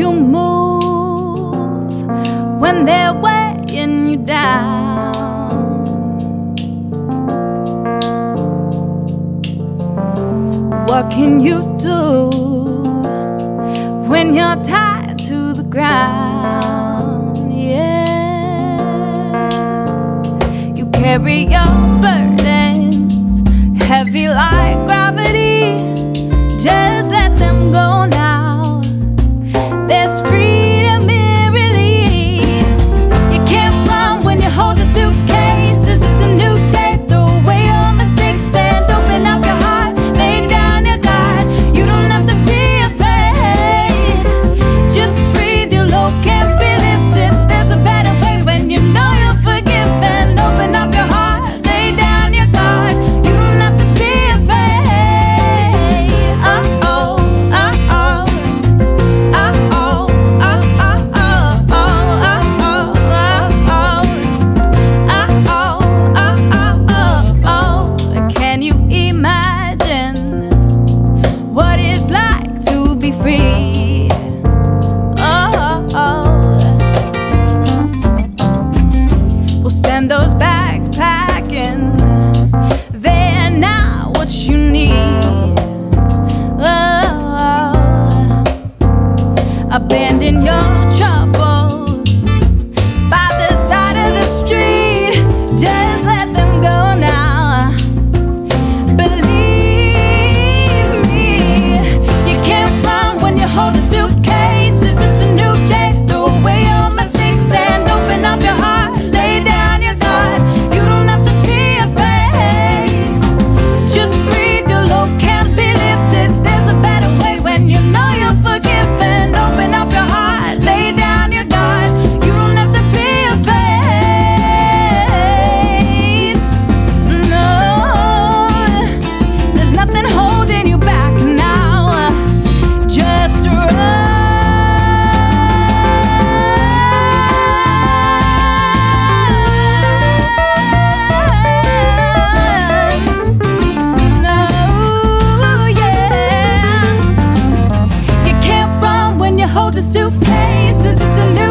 you move when they're weighing you down. What can you do when you're tied to the ground? Yeah, you carry your burdens heavy like gravity. Just let them go now. There's freedom in release. You can't run when you hold a suitcase. This is a new day. Throw away your mistakes and open up your heart. Lay down your guard. You don't have to be afraid. Just breathe. Your load can't be lifted. There's a better way when you know you're forgiven. Open up your heart. Lay down your guard. You don't have to be afraid. Those bags packing, they're not what you need. Oh, abandon your troubles by the side of the street. Just let them go now. Believe me, you can't run when you hold a suitcase. It's a new day. Throw away your mistakes and open up your heart. Hold a suitcase, it's a new